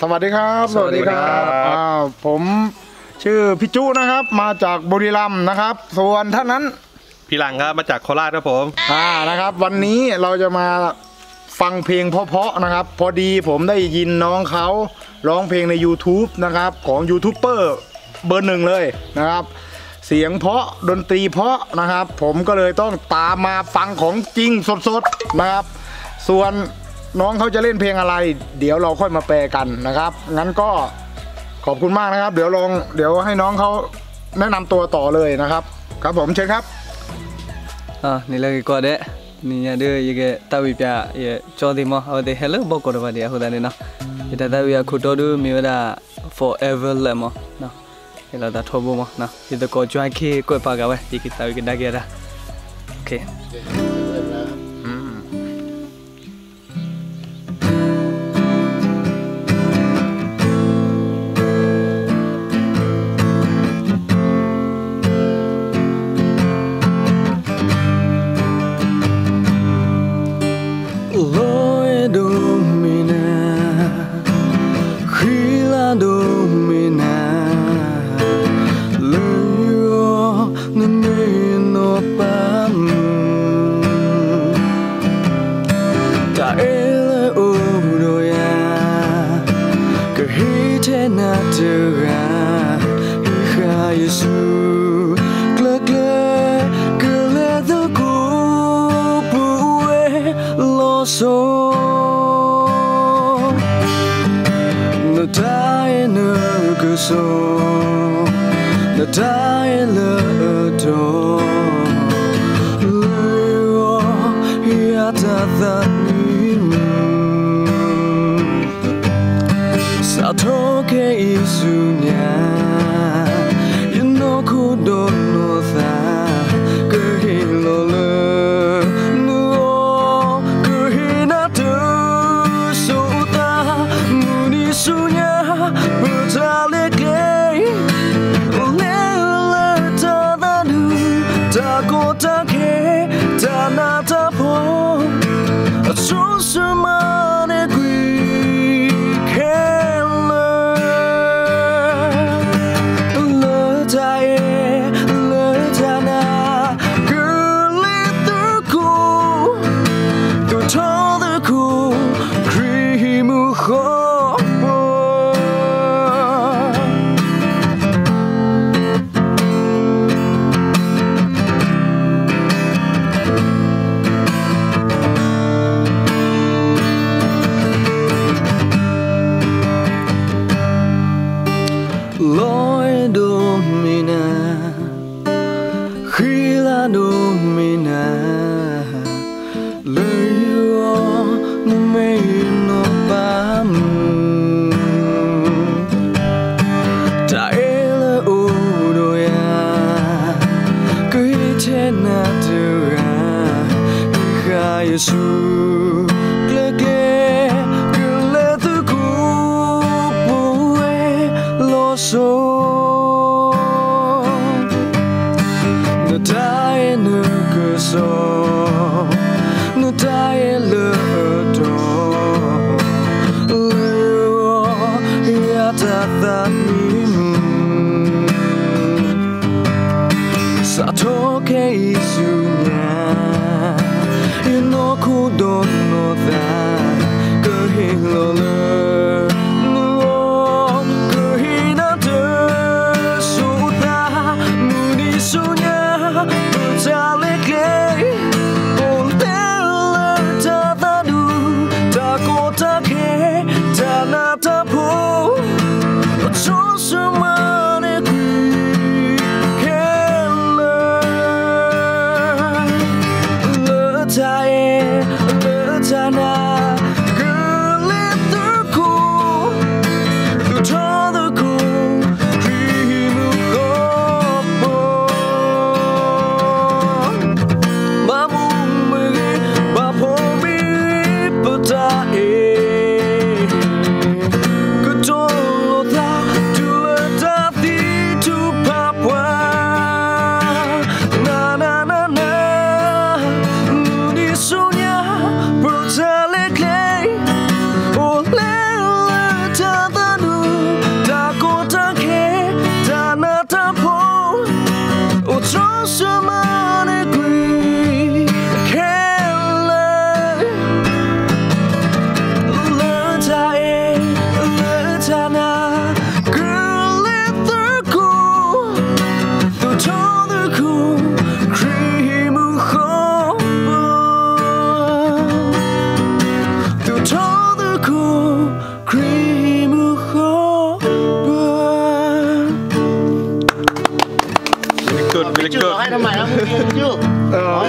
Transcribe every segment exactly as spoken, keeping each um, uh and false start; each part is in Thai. สวัสดีครับสวัสดีครับผมชื่อพี่จุนะครับมาจากบุรีรัมย์นะครับส่วนท่านนั้นพี่หลังครับมาจากโคราชครับผมอ่านะครับวันนี้เราจะมาฟังเพลงเพราะๆนะครับพอดีผมได้ยินน้องเขาร้องเพลงใน ยูทูบ นะครับของยูทูบเบอร์เบอร์หนึ่งเลยนะครับเสียงเพราะดนตรีเพราะนะครับผมก็เลยต้องตามมาฟังของจริงสดๆนะครับส่วนน้องเขาจะเล่นเพลงอะไรเดี๋ยวเราค่อยมาแปลกันนะครับงั้นก็ขอบคุณมากนะครับเดี๋ยวลองเดี๋ยวให้น้องเขาแนะนำตัวต่อเลยนะครับครับผมเชิญครับอ่านี่เลยก็ได้นี่ยาเดียวยังไงตาวิปยาเยจอดีมั้งเอาเดี๋ยว hello บอกก่อนว่าเดี๋ยวเขาได้เนาะยิ่งตาวิปยาคุโตดูมีเวลา forever เลยมั้งเนาะยิ่งเราได้ทบทวนมั้งเนาะยิ่งตะโกนจ้างขี้ก็ไปกันไว้ยิ่งตาวิปยาได้กันละโอเค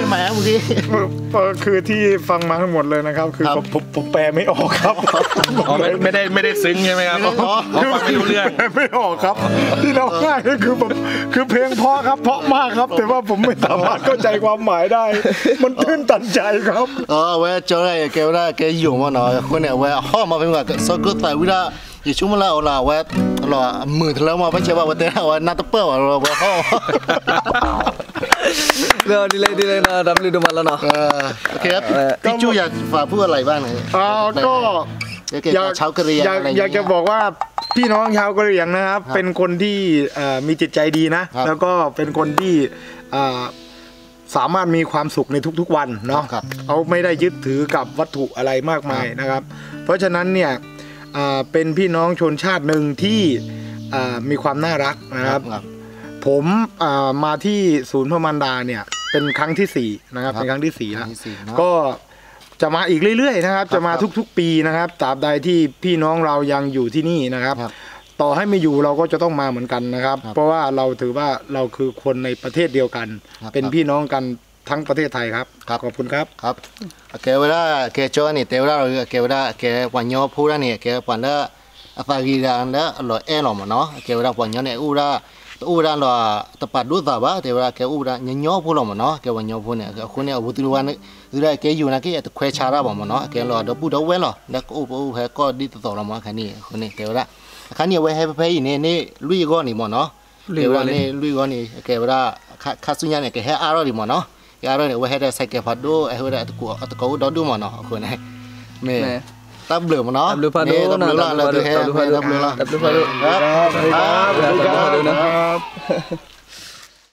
แหมเมื่อกี้คือที่ฟังมาทั้งหมดเลยนะครับคือผมผมแปลไม่ออกครับไม่ได้ไม่ได้ซึ้งใช่ไหมครับคือไม่รู้เรื่องไม่ออกครับที่เราง่ายก็คือผมคือเพลงเพราะครับเพราะมากครับแต่ว่าผมไม่สามารถเข้าใจความหมายได้มันตื้นตันใจครับเออเว้ยเจ้าได้แกได้แกอยู่มาหน่อยคนเนี่ยเว้ยห้อมาเป็นแบบสกุลแต่วิดาอย่าชุ่มละเอาละเว้ยหล่อหมื่นแล้วมาไม่ใช่ว่าวันเต้ว่านาตเปิ้ลว่าเราว่าห้อเดี๋ยวดีเลยดีเลยนะดับลิวดูมันแล้วเนาะโอเคครับพี่จูอยากฝากพูดอะไรบ้างเนี่ยก็อยากชาวกะเหรี่ยงอยากจะบอกว่าพี่น้องชาวกะเหรี่ยงนะครับเป็นคนที่มีจิตใจดีนะแล้วก็เป็นคนที่สามารถมีความสุขในทุกๆวันเนาะเขาไม่ได้ยึดถือกับวัตถุอะไรมากมายนะครับเพราะฉะนั้นเนี่ยเป็นพี่น้องชนชาติหนึ่งที่มีความน่ารักนะครับผมมาที่ศูนย์พระมารดาเนี่ยเป็นครั้งที่สี่นะครับเป็นครั้งที่สี่แล้วก็จะมาอีกเรื่อยๆนะครับจะมาทุกๆปีนะครับตราบใดที่พี่น้องเรายังอยู่ที่นี่นะครับต่อให้ไม่อยู่เราก็จะต้องมาเหมือนกันนะครับเพราะว่าเราถือว่าเราคือคนในประเทศเดียวกันเป็นพี่น้องกันทั้งประเทศไทยครับขอบคุณครับครับเกวราเกจอนี่เตวราเกวราเกวันยอพูดนี่เกวันละฟากีดานละหล่อแอหล่อมเนาะเกวราวันยอเนี่ยอูราอูราหล่อตปัดดูตาบ้าเตวราเกอูรายยอพูดหล่อมเนาะเกวันยอพูเนี่ยคนเนี่ยบุตรวันดูได้เกอยู่นะเกตแควชาราบ่มเนาะเกหล่อเดบูดเวหล่อแล้วก็อูอูแพก็ดีต่อหล่อมแค่นี้คนนี้เกวราคันนี้ไว้ให้ไปเนี่ยนี่ลุยก้อนนี่บ่เนาะเกวรานี่ลุยก้อนนี่เกวราคัสุญญาเนี่ยเกให้อารอดิบ่เนาะยาเราเนี่ยว่าให้ได้ใส่แก่พัดดูไอ้หัวได้ตะกัวตะกัวดอดูมันเนาะคนไหนเมย์ตับเหลือมันเนาะตับเหลือพัดดูตับเหลือละตับเหลือพัดดูตับเหลือพัดดูครับครับ